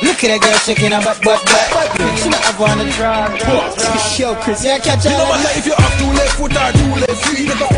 Look at that girl shaking her butt. She might have wanna drive. Yo, Chris, yeah, catch up. You know what, if you're off to left foot, I do left feet.